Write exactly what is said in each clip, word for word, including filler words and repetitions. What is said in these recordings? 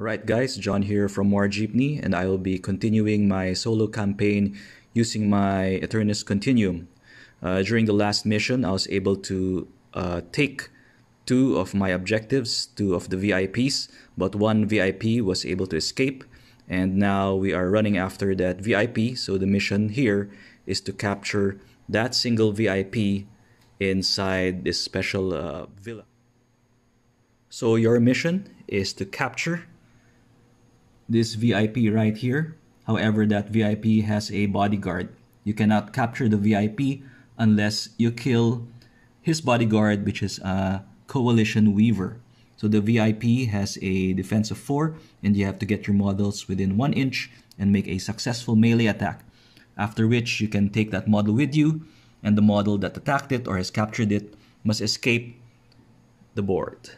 Alright guys, John here from War Jeepney, and I will be continuing my solo campaign using my Eternus Continuum. Uh, during the last mission, I was able to uh, take two of my objectives, two of the V I Ps, but one V I P was able to escape, and now we are running after that V I P, so the mission here is to capture that single V I P inside this special uh, villa. So your mission is to capture this V I P right here. However, that V I P has a bodyguard. You cannot capture the V I P unless you kill his bodyguard, which is a coalition weaver. So the V I P has a defense of four, and you have to get your models within one inch and make a successful melee attack, after which you can take that model with you, and the model that attacked it or has captured it must escape the board.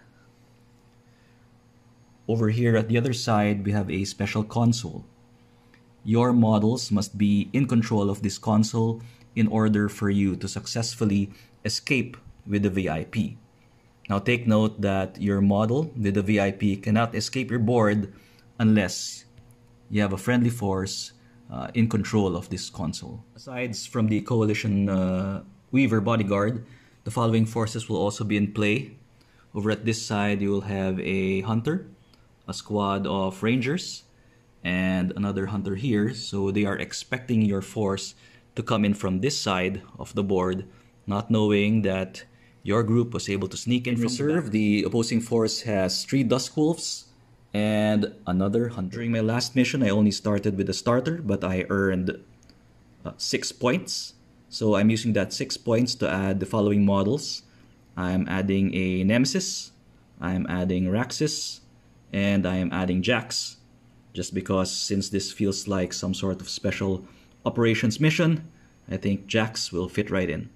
Over here at the other side, we have a special console. Your models must be in control of this console in order for you to successfully escape with the V I P. Now take note that your model with the V I P cannot escape your board unless you have a friendly force uh, in control of this console. Aside from the coalition uh, weaver bodyguard, the following forces will also be in play. Over at this side, you will have a hunter, a squad of rangers, and another hunter here, so they are expecting your force to come in from this side of the board, not knowing that your group was able to sneak in from reserve. The opposing force has three dusk wolves and another hunter. During my last mission, I only started with a starter, but I earned uh, six points. So I'm using that six points to add the following models. I'm adding a Nemesis, I'm adding Raxis, and I am adding Jax, just because since this feels like some sort of special operations mission, I think Jax will fit right in.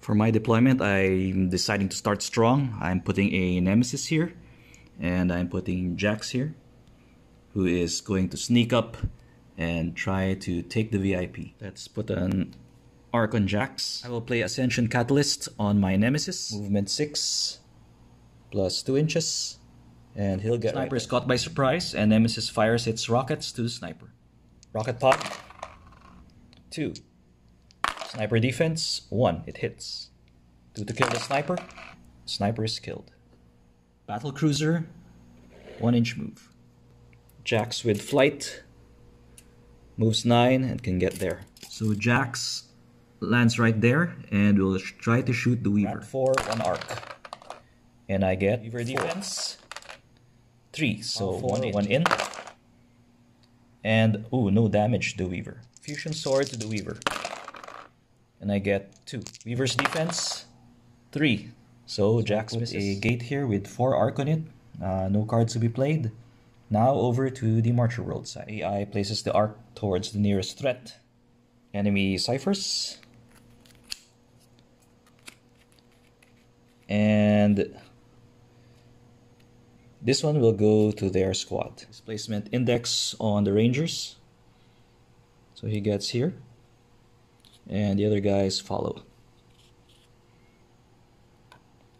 For my deployment, I'm deciding to start strong. I'm putting a Nemesis here, and I'm putting Jax here, who is going to sneak up and try to take the V I P. Let's put an arc on Jax. I will play Ascension Catalyst on my Nemesis. Movement six, plus two inches. And he'll get sniper right. Is caught by surprise, and Nemesis fires its rockets to the sniper. Rocket pop. Two. Sniper defense. One. It hits. Two to kill the sniper. Sniper is killed. Battle cruiser. One inch move. Jax with flight. Moves nine and can get there. So Jax lands right there and will try to shoot the weaver. Round four on arc. And I get weaver defense. Three, so on four, one, in. one in, and ooh, no damage to the Weaver. Fusion Sword to the Weaver, and I get two. Weaver's defense, three, so, so Jax misses. A gate here with four arc on it, uh, no cards to be played. Now over to the Marcher World side. A I places the arc towards the nearest threat. Enemy ciphers, and this one will go to their squad. Displacement index on the rangers. So he gets here. And the other guys follow.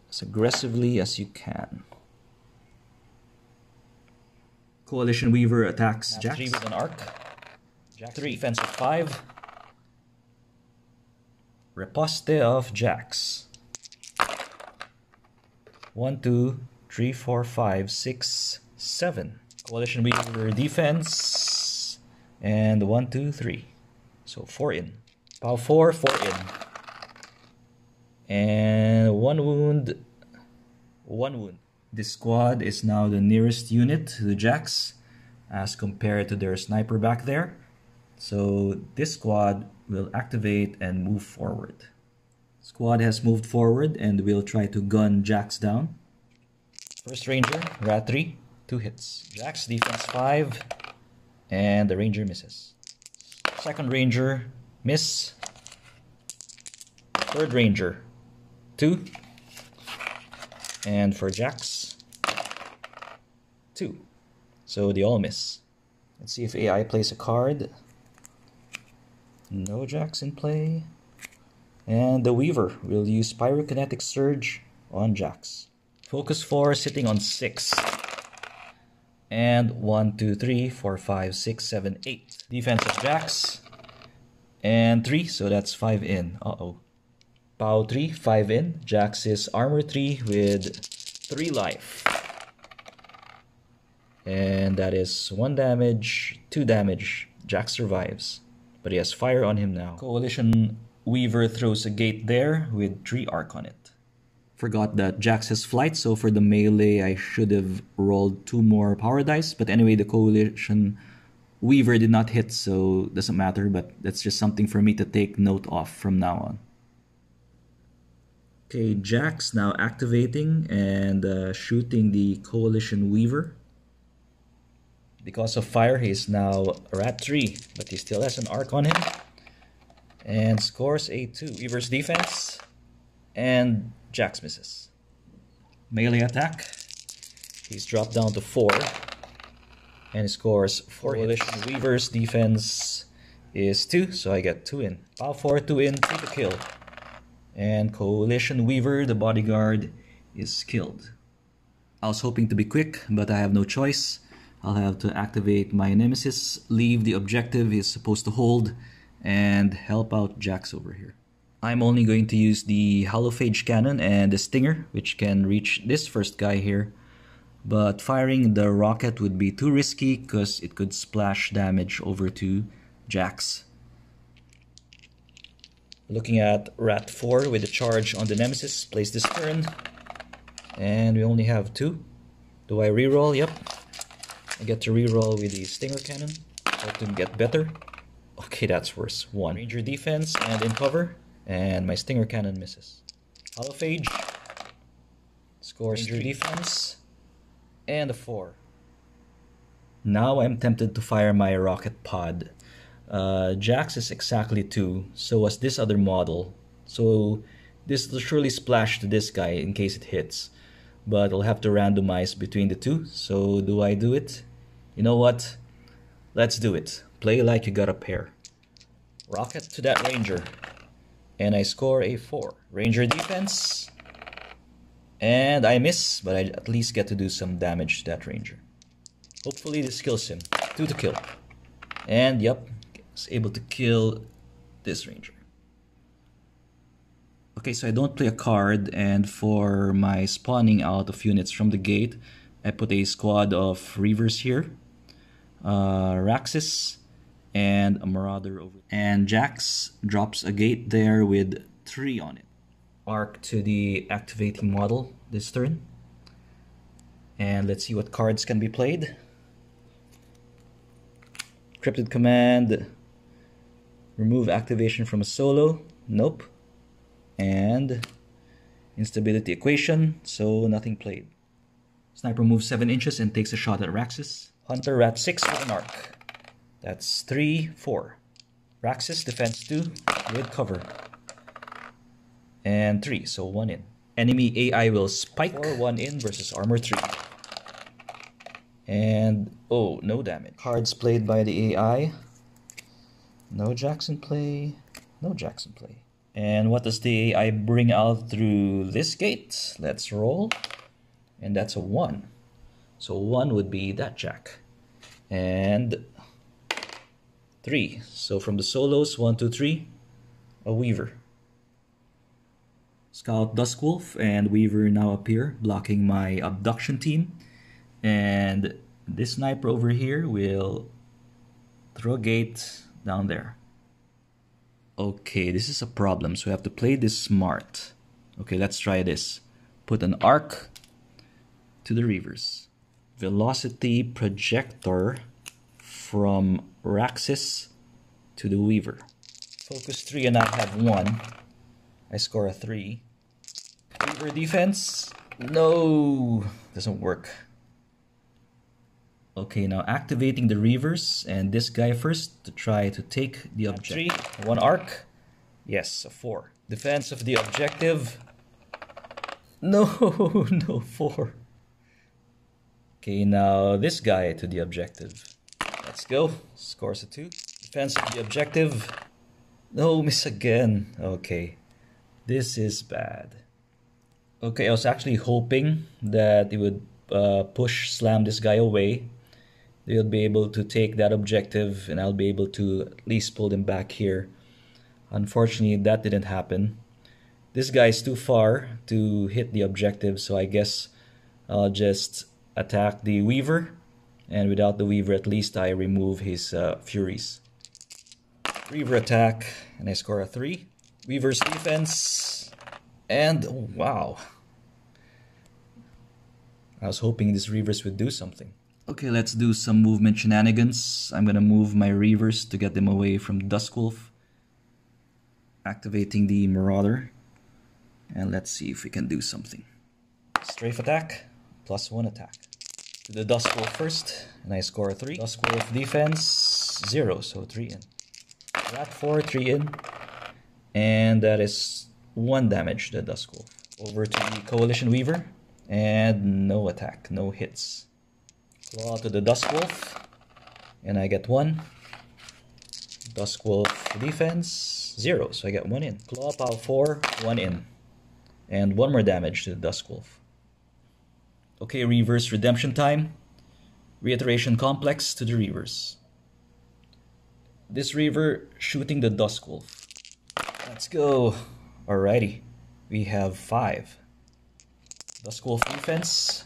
As aggressively as you can. Coalition Weaver attacks Jax. Three with an arc. Jax three. Defense of five. Riposte of Jax. One, two... Three, four, five, six, seven. Coalition Weaver defense. And one, two, three. So four in. Pow four, four in. And one wound. One wound. This squad is now the nearest unit to the Jax as compared to their sniper back there. So this squad will activate and move forward. Squad has moved forward and will try to gun Jax down. First ranger, rat three, two hits. Jax defense five, and the ranger misses. Second ranger, miss. Third ranger, two. And for Jax, two. So they all miss. Let's see if A I plays a card. No Jax in play. And the Weaver will use Pyrokinetic Surge on Jax. Focus four, sitting on six. And one, two, three, four, five, six, seven, eight. Defense of Jax. And three, so that's five in. Uh-oh. Pow three, five in. Jax is armor three with three life. And that is one damage, two damage. Jax survives. But he has fire on him now. Coalition Weaver throws a gate there with three arc on it. Forgot that Jax has flight, so for the melee I should have rolled two more power dice. But anyway, the Coalition Weaver did not hit, so it doesn't matter. But that's just something for me to take note of from now on. Okay, Jax now activating and uh, shooting the Coalition Weaver. Because of fire, he's now rat three, but he still has an arc on him. And scores a two. Weaver's defense. And Jax misses. Melee attack. He's dropped down to four. And he scores four. Coalition Weaver's defense is two, so I get two in. Pow four, two in, two to kill. And Coalition Weaver, the bodyguard, is killed. I was hoping to be quick, but I have no choice. I'll have to activate my Nemesis, leave the objective he's supposed to hold, and help out Jax over here. I'm only going to use the Halophage Cannon and the Stinger, which can reach this first guy here. But firing the rocket would be too risky because it could splash damage over to Jax. Looking at Rat four with a charge on the Nemesis, plays this turn. And we only have two. Do I reroll? Yep. I get to reroll with the Stinger Cannon. Hope to get better. Okay, that's worse. One. Ranger defense and in cover. And my Stinger Cannon misses. Halophage. Scores Ranger three. Defense. And a four. Now I'm tempted to fire my rocket pod. Uh, Jax is exactly two. So was this other model. So this will surely splash to this guy in case it hits. But I'll have to randomize between the two. So do I do it? You know what? Let's do it. Play like you got a pair. Rocket to that Ranger. And I score a four. Ranger defense. And I miss, but I at least get to do some damage to that Ranger. Hopefully this kills him. Two to kill. And yep, it's able to kill this Ranger. Okay, so I don't play a card, and for my spawning out of units from the gate, I put a squad of Reavers here. Uh, Raxis and a Marauder over. And Jax drops a gate there with three on it. Arc to the activating model this turn. And let's see what cards can be played. Cryptid Command. Remove activation from a solo. Nope. And Instability Equation, so nothing played. Sniper moves seven inches and takes a shot at Raxis. Hunter Rat six with an arc. That's three, four. Raxis defense two with cover. And three, so one in. Enemy A I will spike. Or one in versus armor three. And oh, no damage. Cards played by the A I. No Jax in play. No Jax in play. And what does the A I bring out through this gate? Let's roll. And that's a one. So one would be that Jack. And three. So from the solos, one, two, three, a Weaver. Scout Duskwolf and Weaver now appear, blocking my abduction team. And this sniper over here will throw a gate down there. Okay, this is a problem, so we have to play this smart. Okay, let's try this. Put an arc to the Reavers. Velocity Projector from Raxis to the Weaver. Focus three and I have one. I score a three. Weaver defense? No! Doesn't work. Okay, now activating the Reavers and this guy first to try to take the objective. Three, one arc. Yes, a four. Defense of the objective. No, no, four. Okay, now this guy to the objective. Let's go. Scores a two. Defense of the objective. No, miss again. Okay, this is bad. Okay, I was actually hoping that it would uh, push slam this guy away. they'll be able to take that objective and I'll be able to at least pull them back here. Unfortunately, that didn't happen. This guy's too far to hit the objective, so I guess I'll just attack the Weaver, and without the Weaver at least I remove his uh, Furies. Weaver attack, and I score a three. Weaver's defense, and oh, wow. I was hoping this Reavers would do something. Okay, let's do some movement shenanigans. I'm gonna move my Reavers to get them away from Duskwolf. Activating the Marauder. And let's see if we can do something. Strafe attack, plus one attack. To the Duskwolf first, and I score a three. Duskwolf defense, zero, so three in. Rat four, three in. And that is one damage to the Duskwolf. Over to the Coalition Weaver. And no attack, no hits. Claw to the Duskwolf, and I get one. Duskwolf defense, zero, so I get one in. Claw, pow, four, one in. And one more damage to the Duskwolf. Okay, Reavers, redemption time. Reiteration complex to the Reavers. This Reaver shooting the Duskwolf. Let's go. Alrighty, we have five. Duskwolf defense,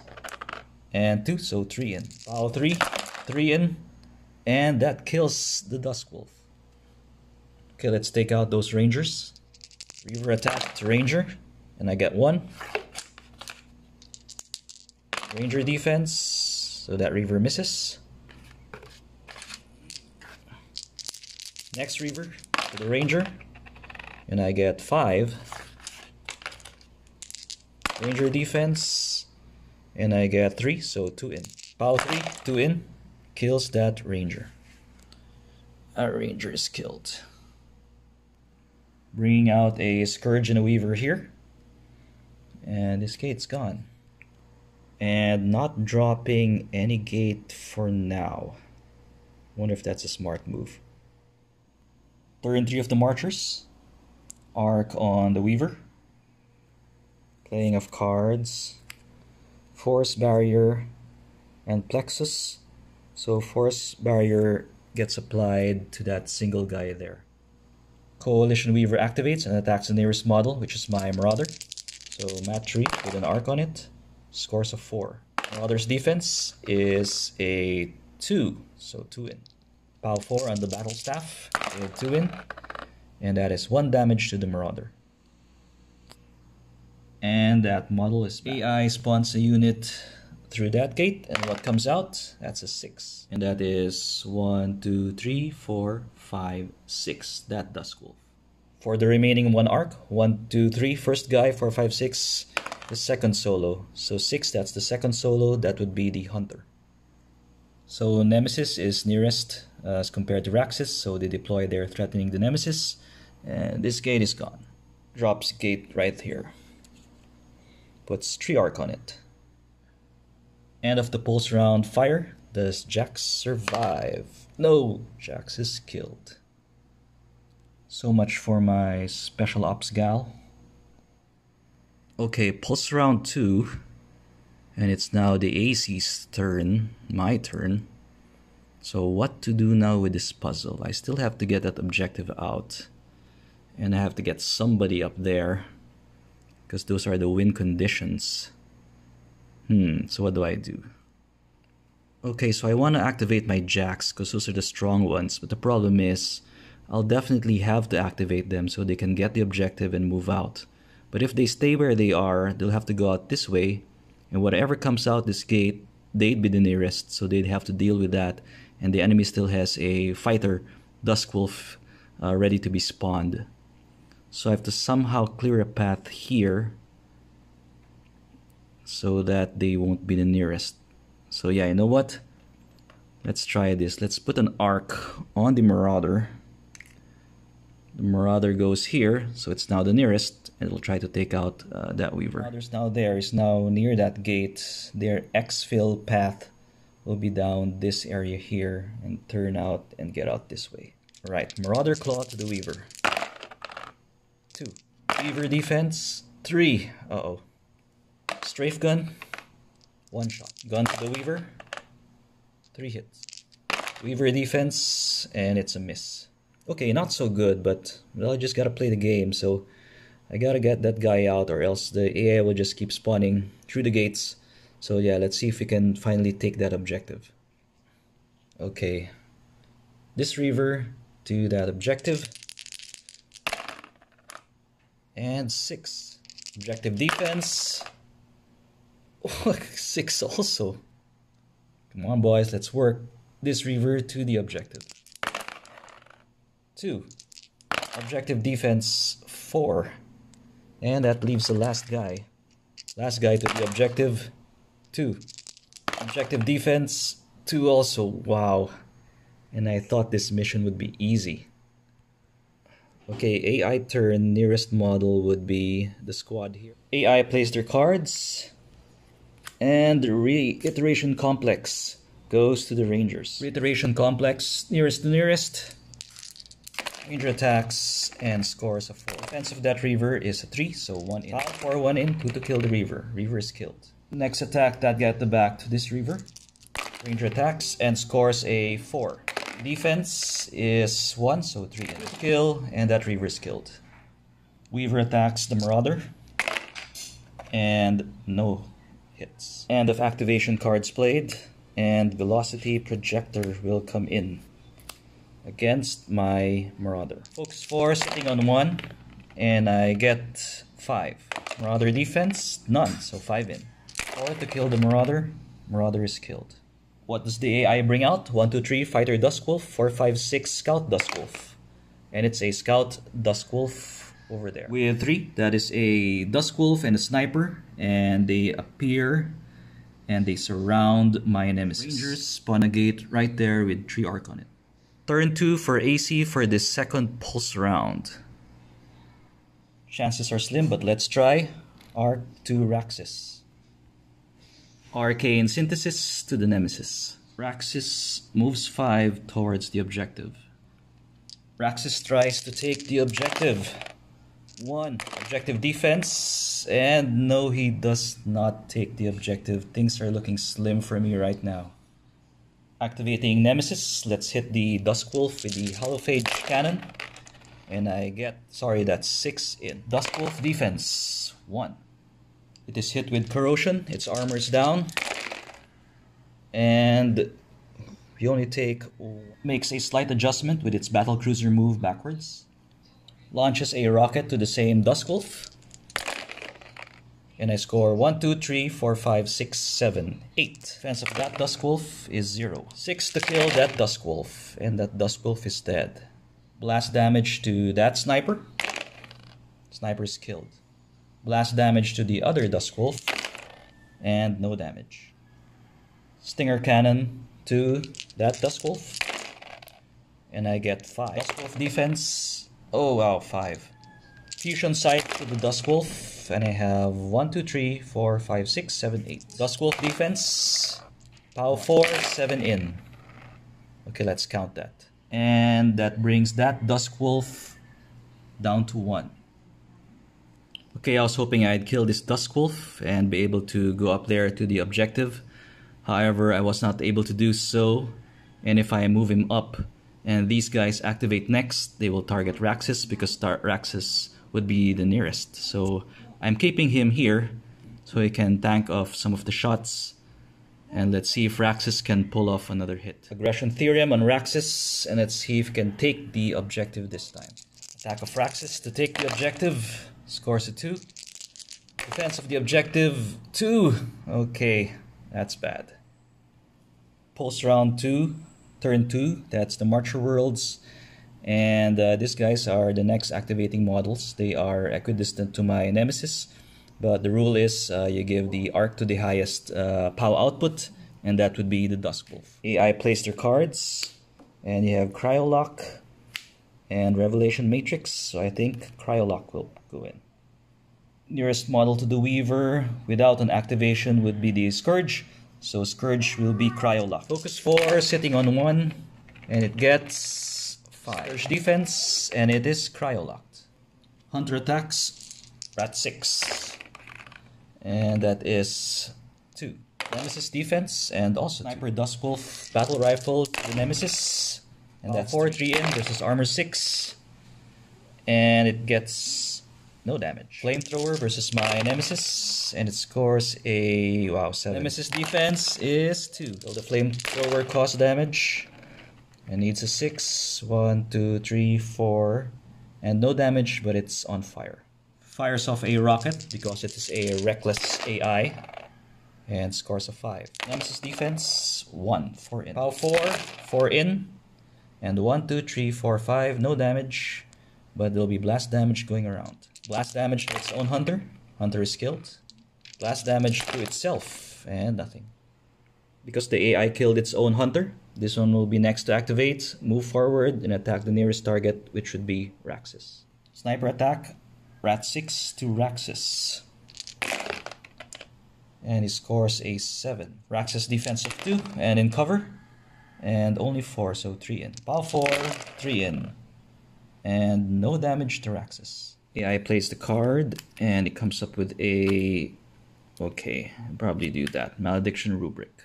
and two, so three in. Pow three, three in, and that kills the Duskwolf. Okay, let's take out those Rangers. Reaver attack to Ranger, and I get one. Ranger defense, so that Reaver misses. Next Reaver to the Ranger, and I get five. Ranger defense, and I get three, so two in. Pow three, two in, kills that Ranger. Our Ranger is killed. Bringing out a Scourge and a Weaver here. And this gate's gone. And not dropping any gate for now. Wonder if that's a smart move. Turn three of the Marchers. Arc on the Weaver. Playing of cards, Force Barrier, and Plexus. So Force Barrier gets applied to that single guy there. Coalition Weaver activates and attacks the nearest model, which is my Marauder. So mat three with an arc on it, scores a four. Marauder's defense is a two, so two in. Pow four on the battle staff, two in, and that is one damage to the Marauder. And that model is back. A I spawns a unit through that gate, and what comes out? That's a six. And that is one, two, three, four, five, six. That Duskwolf. For the remaining one arc, one, two, three, first guy, four, five, six, the second solo. So six, that's the second solo, that would be the Hunter. So Nemesis is nearest uh, as compared to Raxis, so they deploy their threatening the Nemesis. And this gate is gone. Drops gate right here. Puts three arc on it. End of the pulse round fire. Does Jax survive? No, Jax is killed. So much for my special ops gal. Okay, pulse round two. And it's now the A C's turn, my turn. So what to do now with this puzzle? I still have to get that objective out. And I have to get somebody up there. Because those are the win conditions. Hmm, so what do I do? Okay, so I want to activate my Jax, because those are the strong ones. But the problem is, I'll definitely have to activate them so they can get the objective and move out. But if they stay where they are, they'll have to go out this way. And whatever comes out this gate, they'd be the nearest, so they'd have to deal with that. And the enemy still has a fighter, Duskwolf, uh, ready to be spawned. So I have to somehow clear a path here so that they won't be the nearest. So yeah, you know what? Let's try this. Let's put an arc on the Marauder. The Marauder goes here, so it's now the nearest. It'll try to take out uh, that Weaver. Marauder's now there. It's now near that gate. Their exfil path will be down this area here and turn out and get out this way. All right, Marauder claw to the Weaver. Two. Weaver defense, three. Uh-oh. Strafe gun, one shot. Gun to the Weaver, three hits. Weaver defense, and it's a miss. Okay, not so good, but well, I just gotta play the game, so I gotta get that guy out, or else the A I will just keep spawning through the gates. So yeah, let's see if we can finally take that objective. Okay, this Reaver to that objective. And six. Objective defense. Oh, six also. Come on, boys, let's work. This Reaver to the objective. Two. Objective defense, four. And that leaves the last guy. Last guy to the objective, two. Objective defense, two also. Wow. And I thought this mission would be easy. Okay, A I turn, nearest model would be the squad here. A I plays their cards. And Reiteration Complex goes to the Rangers. Reiteration Complex, nearest to nearest. Ranger attacks and scores a four. Defense of that Reaver is a three, so one in. Four, one in, two to kill the Reaver. Reaver is killed. Next attack, that got the back to this Reaver. Ranger attacks and scores a four. Defense is one, so three in. Kill, and that Reaver is killed. Weaver attacks the Marauder. And no hits. End of activation cards played, and Velocity Projector will come in against my Marauder. Focus four, sitting on one, and I get five. Marauder defense, none, so five in. Four to kill the Marauder. Marauder is killed. What does the A I bring out? one, two, three, Fighter Duskwolf, four, five, six, Scout Duskwolf. And it's a Scout Duskwolf over there. With three, that is a Duskwolf and a Sniper, and they appear and they surround my Nemesis. Rangers spawn a gate right there with three Arc on it. Turn two for A C for this second pulse round. Chances are slim, but let's try. Arc to Raxis. Arcane Synthesis to the Nemesis. Raxis moves five towards the objective. Raxis tries to take the objective. One. Objective defense. And no, he does not take the objective. Things are looking slim for me right now. Activating Nemesis, let's hit the Duskwolf with the Halophage Cannon. And I get, sorry, that's six in. Duskwolf defense, one. It is hit with Corrosion, its armor is down. And we only take, makes a slight adjustment with its Battlecruiser move backwards. Launches a rocket to the same Duskwolf. And I score one, two, three, four, five, six, seven, eight. Defense of that Duskwolf is zero. six to kill that Duskwolf, and that Duskwolf is dead. Blast damage to that Sniper. Sniper is killed. Blast damage to the other Duskwolf, and no damage. Stinger Cannon to that Duskwolf, and I get five. Duskwolf defense, oh wow, five. Fusion Sight to the Duskwolf, and I have one, two, three, four, five, six, seven, eight. Duskwolf defense, pow four, seven in. Okay, let's count that. And that brings that Duskwolf down to one. Okay, I was hoping I'd kill this Duskwolf and be able to go up there to the objective. However, I was not able to do so, and if I move him up and these guys activate next, they will target Raxis because Raxis would be the nearest. So I'm keeping him here so he can tank off some of the shots. And let's see if Raxis can pull off another hit. Aggression Theorem on Raxis, and let's see if he can take the objective this time. Attack of Raxis to take the objective. Scores a two. Defense of the objective, two. Okay, that's bad. Pulse round two, turn two. That's the Marcher Worlds. And uh, these guys are the next activating models. They are equidistant to my Nemesis. But the rule is uh, you give the arc to the highest uh, power output, and that would be the Duskwolf. A I plays their cards, and you have Cryolock and Revelation Matrix, so I think Cryolock will go in. Nearest model to the Weaver without an activation would be the Scourge, so Scourge will be Cryolock. Focus four, sitting on one, and it gets five. Scourge defense, and it is Cryolocked. Hunter attacks, rat six, and that is two. Nemesis defense, and also Sniper Duskwolf battle rifle to the Nemesis. And oh, that's four three in versus armor six. And it gets no damage. Flamethrower versus my Nemesis, and it scores a, wow, seven. Nemesis defense is two. So the flamethrower causes damage. It needs a six. One, two, three, four. And no damage, but it's on fire. Fires off a rocket because it is a reckless A I. And scores a five. Nemesis defense, one. Four in. Pow four. Four in. And one, two, three, four, five. No damage. But there'll be blast damage going around. Blast damage to its own hunter. Hunter is killed. Blast damage to itself. And nothing. Because the A I killed its own hunter, this one will be next to activate, move forward, and attack the nearest target, which would be Raxis. Sniper attack, Rat six to Raxis. And he scores a seven. Raxis defense of two, and in cover. And only four, so three in. Pow four, three in. And no damage to Raxis. A I plays the card, and it comes up with a... Okay, I'll probably do that. Malediction Rubric.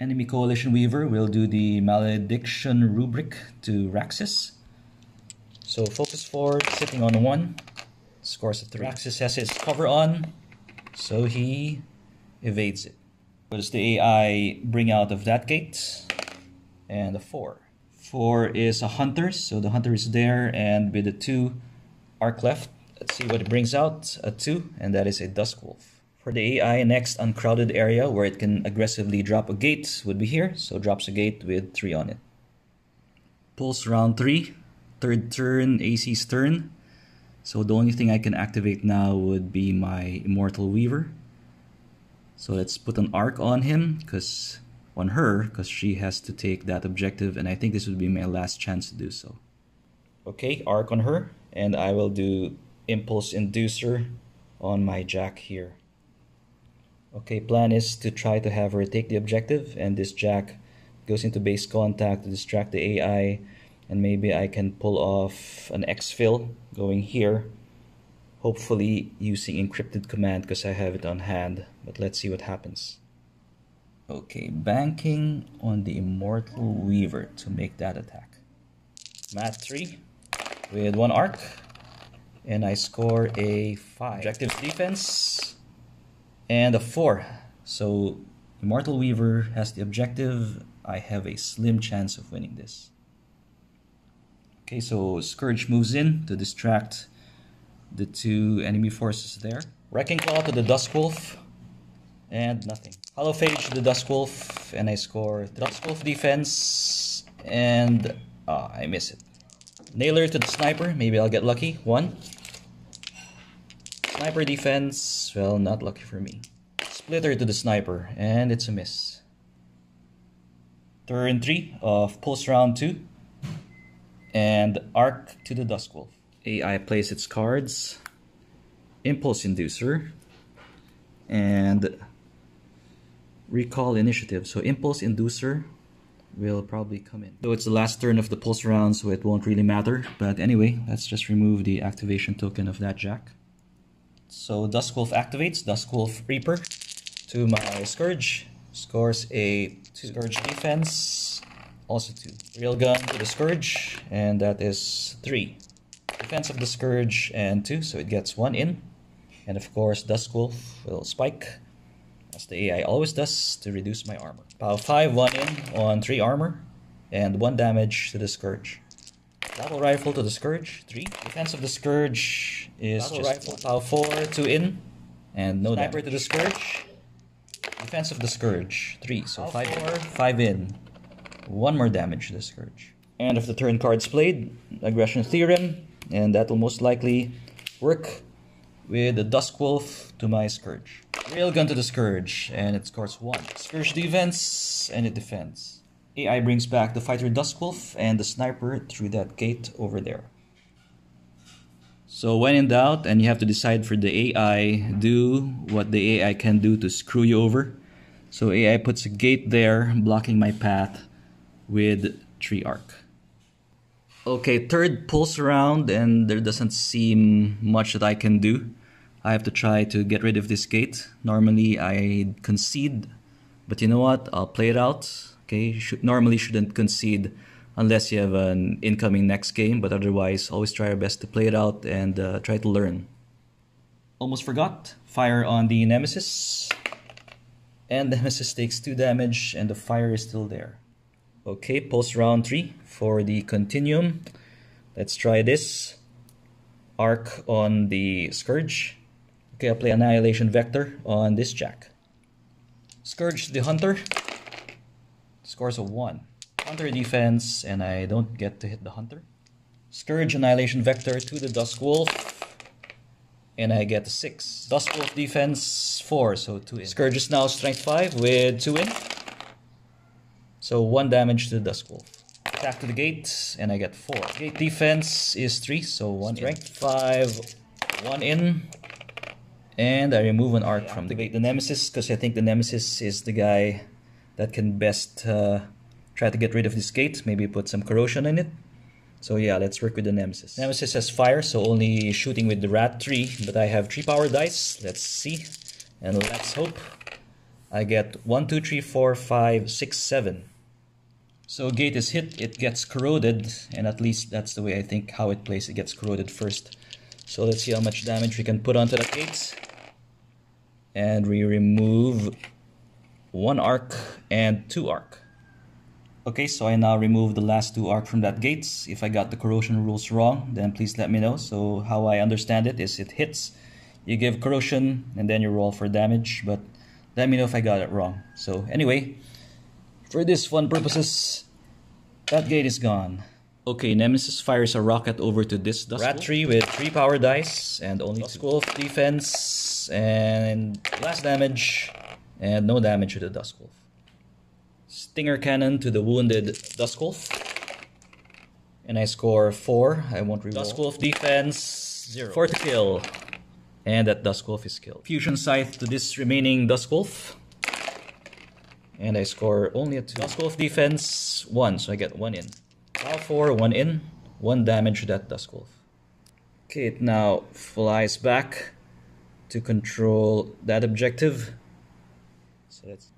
Enemy Coalition Weaver will do the Malediction Rubric to Raxis. So focus four, sitting on one, scores a three. Raxis has his cover on, so he evades it. What does the A I bring out of that gate? And a four. Four is a hunter, so the hunter is there, and with a two arc left, let's see what it brings out. A two, and that is a Duskwolf. For the A I, next uncrowded area where it can aggressively drop a gate would be here, so drops a gate with three on it. Pulse round three, third turn, A C's turn. So the only thing I can activate now would be my Immortal Weaver. So let's put an arc on him, because on her, because she has to take that objective, and I think this would be my last chance to do so. Okay, arc on her, and I will do Impulse Inducer on my Jack here. Okay, plan is to try to have her take the objective, and this Jack goes into base contact to distract the A I, and maybe I can pull off an X-fill going here, hopefully using Encrypted Command because I have it on hand, but let's see what happens. Okay, banking on the Immortal Weaver to make that attack. Mat three with one arc, and I score a five. Objective defense. And a four. So Immortal Weaver has the objective. I have a slim chance of winning this. Okay, so Scourge moves in to distract the two enemy forces there. Wrecking Claw to the Duskwolf. And nothing. Halophage to the Duskwolf. And I score the Duskwolf defense. And ah, I miss it. Nailer to the Sniper. Maybe I'll get lucky. One. Sniper defense, well, not lucky for me. Splitter to the Sniper, and it's a miss. Turn three of Pulse Round two. And Arc to the Duskwolf. A I plays its cards. Impulse Inducer. And Recall Initiative. So Impulse Inducer will probably come in. Though it's the last turn of the Pulse Round, so it won't really matter. But anyway, let's just remove the activation token of that Jack. So Duskwolf activates, Duskwolf Reaper to my Scourge, scores a two. Scourge defense, also two. Railgun to the Scourge, and that is three. Defense of the Scourge and two, so it gets one in. And of course Duskwolf will spike, as the A I always does, to reduce my armor. Pow five, one in on three armor, and one damage to the Scourge. Battle Rifle to the Scourge, three. Defense of the Scourge is Battle Rifle, Pow four, two in, and no damage. Sniper to the Scourge. Defense of the Scourge, three, so five in. five in. One more damage to the Scourge. And if the turn card's played, Aggression Theorem, and that will most likely work with the Duskwolf to my Scourge. Railgun to the Scourge, and it scores one. Scourge defense, and it defends. A I brings back the Fighter Duskwolf and the Sniper through that gate over there. So when in doubt and you have to decide for the A I, do what the A I can do to screw you over. So A I puts a gate there blocking my path with tree arc. Okay, third Pulse Round, and there doesn't seem much that I can do. I have to try to get rid of this gate. Normally I concede But you know what? I'll play it out. Okay, you should, normally shouldn't concede unless you have an incoming next game, but otherwise always try your best to play it out and uh, try to learn. Almost forgot. Fire on the Nemesis. And the Nemesis takes two damage and the fire is still there. Okay, post round three for the Continuum. Let's try this. Arc on the Scourge. Okay, I'll play Annihilation Vector on this Jack. Scourge the Hunter. Scores a one. Hunter defense, and I don't get to hit the Hunter. Scourge Annihilation Vector to the Dusk Wolf. And I get a six. Dusk Wolf defense four, so two in. Scourge is now strength five with two in. So one damage to the Dusk Wolf. Attack to the gate, and I get four. Gate defense is three, so one strength in. five, one in. And I remove an arc I from the gate. The Nemesis, because I think the Nemesis is the guy that can best uh, try to get rid of this gate. Maybe put some corrosion in it. So yeah, let's work with the Nemesis. Nemesis has fire, so only shooting with the rat three, but I have three power dice. Let's see. And let's hope. I get one, two, three, four, five, six, seven. So gate is hit, it gets corroded, and at least that's the way I think how it plays. It gets corroded first. So let's see how much damage we can put onto the gate. And we remove one arc and two arc. Okay, so I now remove the last two arc from that gate. If I got the corrosion rules wrong, then please let me know. So how I understand it is it hits, you give corrosion, and then you roll for damage, but let me know if I got it wrong. So anyway, for this fun purposes, that gate is gone. Okay, Nemesis fires a rocket over to this Dusk Wolf. Rat three with three power dice and only Dusk Wolf defense and blast damage and no damage to the Dusk Wolf. Stinger Cannon to the wounded Dusk Wolf. And I score four. I won't reroll. Dusk Wolf defense, zero. Fourth kill. And that Dusk Wolf is killed. Fusion Scythe to this remaining Dusk Wolf. And I score only a two. Dusk Wolf defense, one. So I get one in. Now four, one in. One damage to that Dusk Wolf. Okay, it now flies back to control that objective. So that's...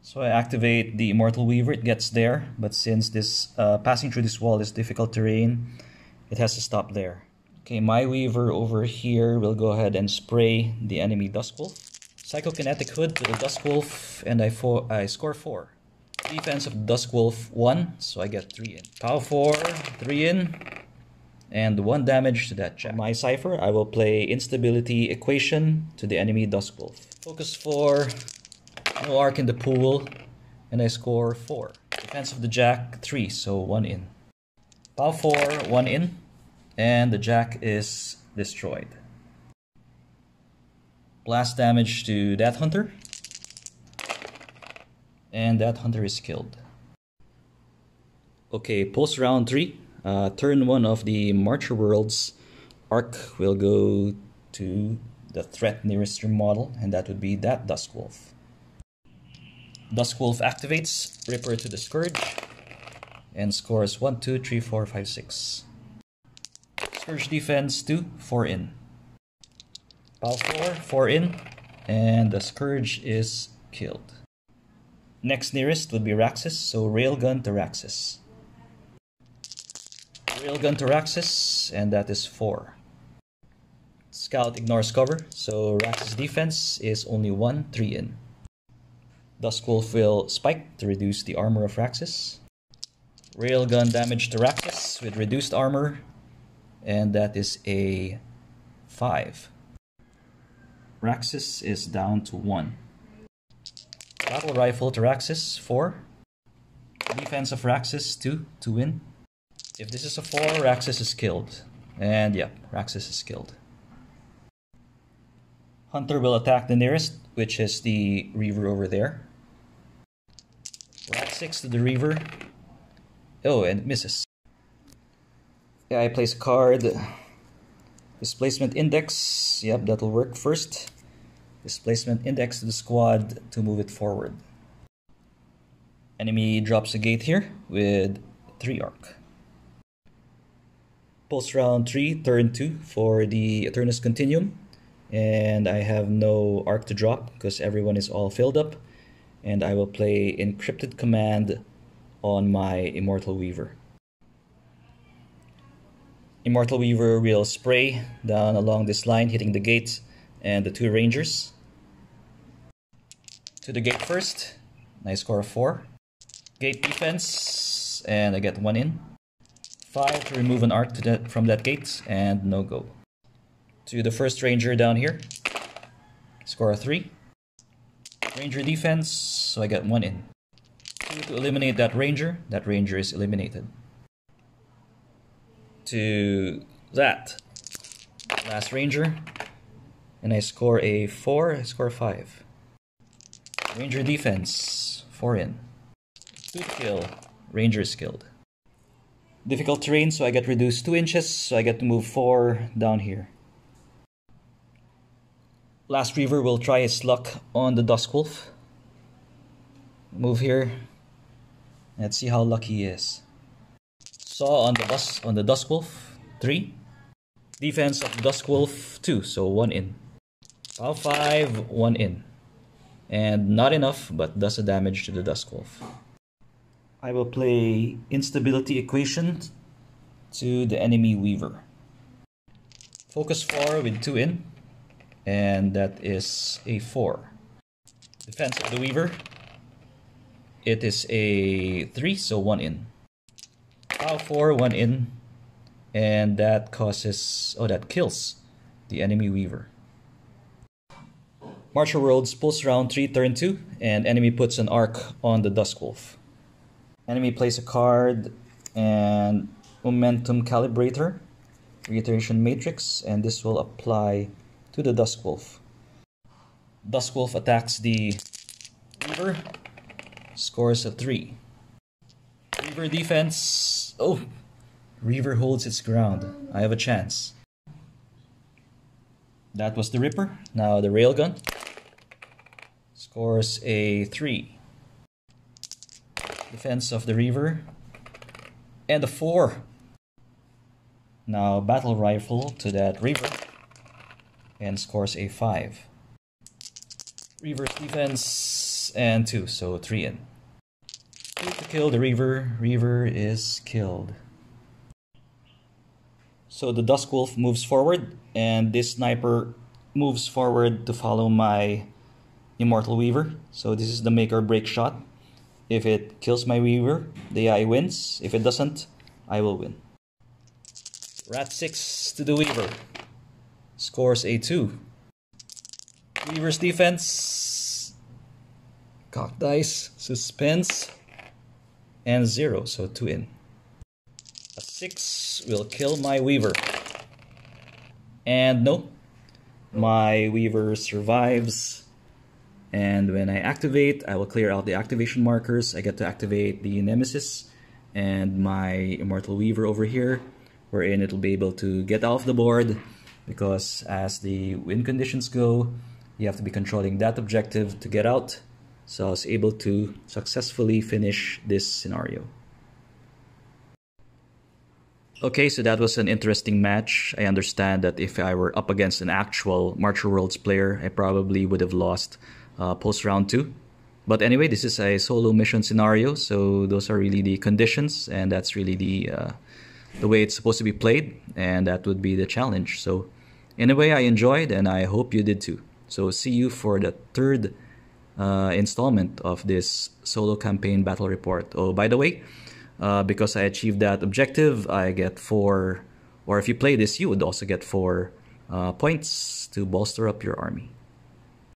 So I activate the Immortal Weaver, it gets there, but since this uh, passing through this wall is difficult terrain, it has to stop there. Okay, my Weaver over here will go ahead and spray the enemy Dusk Wolf. Psychokinetic Hood to the Dusk Wolf, and I, fo I score four. Defense of the Dusk Wolf, one, so I get three in. Pow four, three in, and one damage to that Jack. My Cypher, I will play Instability Equation to the enemy Dusk Wolf. Focus four. No arc in the pool, and I score four. Defense of the Jack, three, so one in. Pow four, one in, and the Jack is destroyed. Blast damage to that Hunter, and that Hunter is killed. Okay, post round three, uh, turn one of the Marcher Worlds. Arc will go to the threat nearest your model, and that would be that Dusk Wolf. Dusk Wolf activates, Ripper to the Scourge, and scores one, two, three, four, five, six. Scourge defense two, four in. Pow four, four in, and the Scourge is killed. Next nearest would be Raxis, so Railgun to Raxis. Railgun to Raxis, and that is four. Scout ignores cover, so Raxis defense is only one, three in. Dusk Wolf will spike to reduce the armor of Raxis. Railgun damage to Raxis with reduced armor, and that is a five. Raxis is down to one. Battle Rifle to Raxis, four. Defense of Raxis, two, to win. If this is a four, Raxis is killed. And yeah, Raxis is killed. Hunter will attack the nearest, which is the Reaver over there. Rat six to the Reaver. Oh, and it misses. Yeah, I place a card. Displacement Index. Yep, that'll work first. Displacement Index to the squad to move it forward. Enemy drops a gate here with three arc. Pulse round three, turn two for the Eternus Continuum. And I have no arc to drop because everyone is all filled up. and I will play Encrypted Command on my Immortal Weaver. Immortal Weaver will spray down along this line, hitting the gate and the two Rangers. To the gate first, and I score a four. Gate defense, and I get one in. Five to remove an arc to that, from that gate, and no go. To the first Ranger down here, score a three. Ranger defense, so I get one in. Two to eliminate that Ranger, that Ranger is eliminated. To that last Ranger, and I score a four, I score a five. Ranger defense, four in. Two to kill, Ranger is killed. Difficult terrain, so I get reduced two inches, so I get to move four down here. Last Reaver will try his luck on the Duskwolf. Move here. Let's see how lucky he is. Saw on the bus on the Duskwolf, three. Defense of the Duskwolf, two, so one in. Pow five, one in. And not enough, but does a damage to the Duskwolf. I will play Instability Equation to the enemy Weaver. Focus four with two in. And that is a four. Defense of the Weaver. It is a three, so one in. Pow four, one in. And that causes, oh, that kills the enemy Weaver. Marcher Worlds pulls round three, turn two, and enemy puts an arc on the Duskwolf. Enemy plays a card and Momentum Calibrator, Reiteration Matrix, and this will apply to the Duskwolf. Duskwolf attacks the Weaver, scores a three. Weaver defense. Oh! Weaver holds its ground. I have a chance. That was the Ripper. Now the Railgun scores a three. Defense of the Reaver and a four. Now Battle Rifle to that Reaver. And scores a five. Reaver's defense and two, so three in. Two to kill the Reaver. Reaver is killed. So the Duskwolf moves forward, and this Sniper moves forward to follow my Immortal Weaver. So this is the make or break shot. If it kills my Weaver, the A I wins. If it doesn't, I will win. Rat six to the Weaver. Scores a two. Weaver's defense. Cock dice. Suspense. And zero, so two in. A six will kill my Weaver. And no. My Weaver survives. And when I activate, I will clear out the activation markers. I get to activate the Nemesis and my Immortal Weaver over here, wherein it will be able to get off the board. Because as the win conditions go, you have to be controlling that objective to get out. So I was able to successfully finish this scenario. Okay, so that was an interesting match. I understand that if I were up against an actual Marcher Worlds player, I probably would have lost uh, post-round two. But anyway, this is a solo mission scenario, so those are really the conditions, and that's really the, uh, the way it's supposed to be played, and that would be the challenge. So in a way, I enjoyed, and I hope you did too. So see you for the third uh, installment of this solo campaign battle report. Oh, by the way, uh, because I achieved that objective, I get four, or if you play this, you would also get four uh, points to bolster up your army.